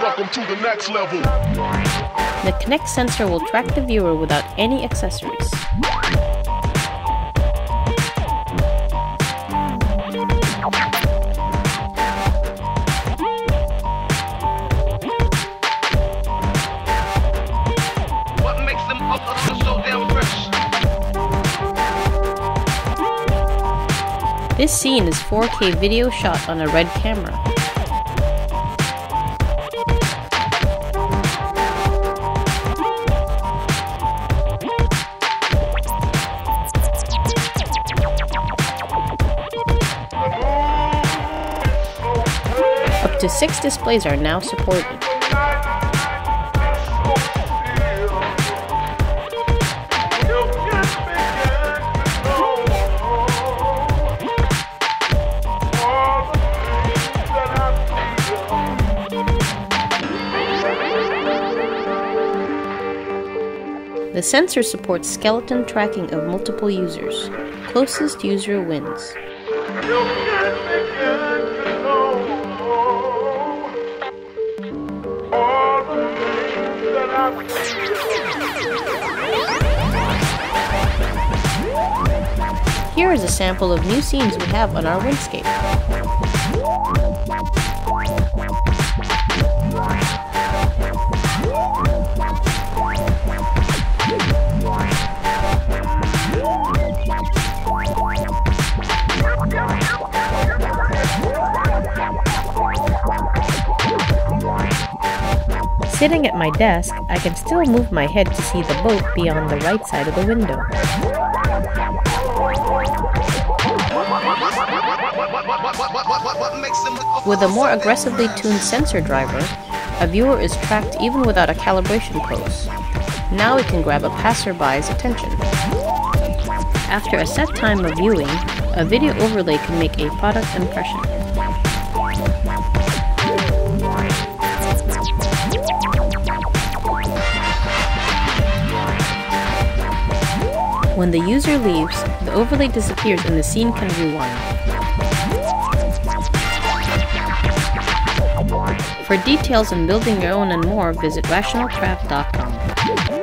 Welcome to the next level. The Kinect sensor will track the viewer without any accessories. This scene is 4K video shot on a RED camera. Up to 6 displays are now supported. The sensor supports skeleton tracking of multiple users. Closest user wins. Here is a sample of new scenes we have on our Winscape. Sitting at my desk, I can still move my head to see the boat beyond the right side of the window. With a more aggressively tuned sensor driver, a viewer is tracked even without a calibration pose. Now it can grab a passerby's attention. After a set time of viewing, a video overlay can make a product impression. When the user leaves, the overlay disappears and the scene can rewind. For details on building your own and more, visit rationalcraft.com.